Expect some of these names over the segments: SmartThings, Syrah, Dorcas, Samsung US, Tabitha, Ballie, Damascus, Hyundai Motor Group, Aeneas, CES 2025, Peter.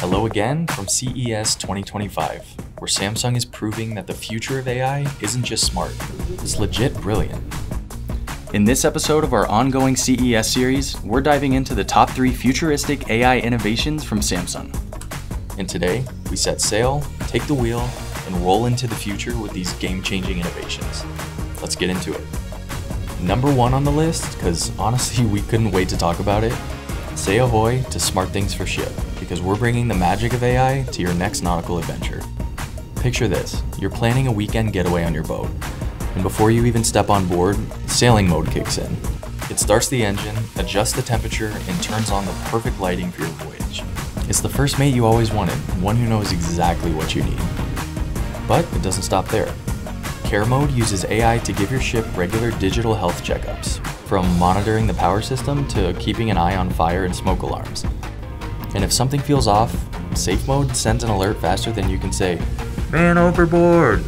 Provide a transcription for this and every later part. Hello again from CES 2025, where Samsung is proving that the future of AI isn't just smart, it's legit brilliant. In this episode of our ongoing CES series, we're diving into the top 3 futuristic AI innovations from Samsung. And today, we set sail, take the wheel, and roll into the future with these game-changing innovations. Let's get into it. Number 1 on the list, because honestly we couldn't wait to talk about it, say ahoy to SmartThings for Ship, because we're bringing the magic of AI to your next nautical adventure. Picture this, you're planning a weekend getaway on your boat, and before you even step on board, sailing mode kicks in. It starts the engine, adjusts the temperature, and turns on the perfect lighting for your voyage. It's the first mate you always wanted, one who knows exactly what you need. But it doesn't stop there. Care mode uses AI to give your ship regular digital health checkups, from monitoring the power system to keeping an eye on fire and smoke alarms. And if something feels off, safe mode sends an alert faster than you can say, "Man overboard!"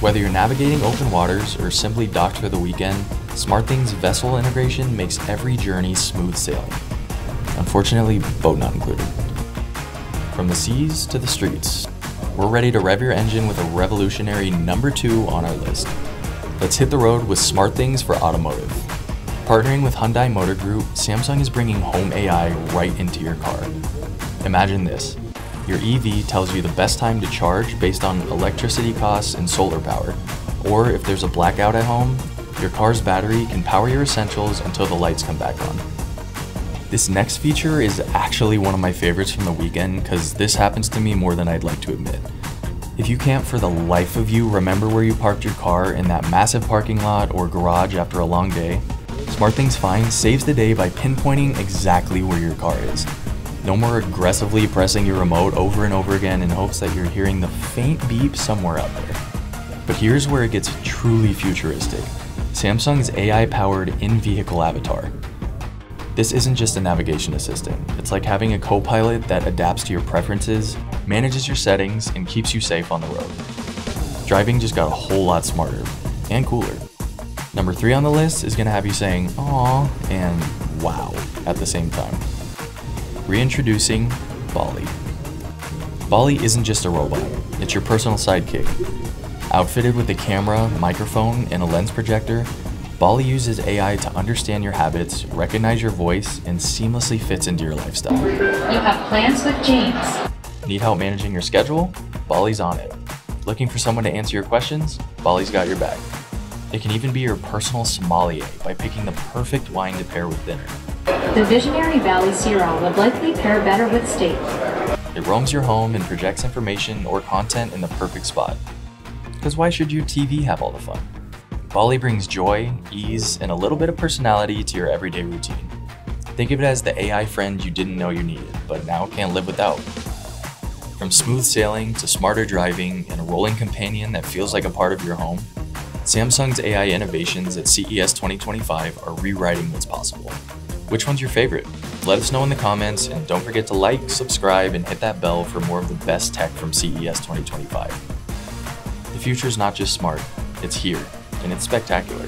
Whether you're navigating open waters or simply docked for the weekend, SmartThings vessel integration makes every journey smooth sailing. Unfortunately, boat not included. From the seas to the streets, we're ready to rev your engine with a revolutionary number 2 on our list. Let's hit the road with SmartThings for automotive. Partnering with Hyundai Motor Group, Samsung is bringing home AI right into your car. Imagine this. Your EV tells you the best time to charge based on electricity costs and solar power. Or if there's a blackout at home, your car's battery can power your essentials until the lights come back on. This next feature is actually one of my favorites from the weekend, because this happens to me more than I'd like to admit. If you can't for the life of you remember where you parked your car in that massive parking lot or garage after a long day, SmartThings Find saves the day by pinpointing exactly where your car is. No more aggressively pressing your remote over and over again in hopes that you're hearing the faint beep somewhere out there. But here's where it gets truly futuristic. Samsung's AI-powered in-vehicle avatar. This isn't just a navigation assistant. It's like having a co-pilot that adapts to your preferences, manages your settings, and keeps you safe on the road. Driving just got a whole lot smarter and cooler. Number 3 on the list is gonna have you saying "aw" and "wow" at the same time. Reintroducing Ballie. Ballie isn't just a robot. It's your personal sidekick. Outfitted with a camera, microphone, and a lens projector, Ballie uses AI to understand your habits, recognize your voice, and seamlessly fits into your lifestyle. You have plans with James. Need help managing your schedule? Ballie's on it. Looking for someone to answer your questions? Ballie's got your back. It can even be your personal sommelier by picking the perfect wine to pair with dinner. The visionary Ballie Syrah would likely pair better with steak. It roams your home and projects information or content in the perfect spot. Because why should your TV have all the fun? Ballie brings joy, ease, and a little bit of personality to your everyday routine. Think of it as the AI friend you didn't know you needed, but now can't live without. From smooth sailing to smarter driving and a rolling companion that feels like a part of your home, Samsung's AI innovations at CES 2025 are rewriting what's possible. Which one's your favorite? Let us know in the comments, and don't forget to like, subscribe, and hit that bell for more of the best tech from CES 2025. The future's not just smart, it's here. And it's spectacular.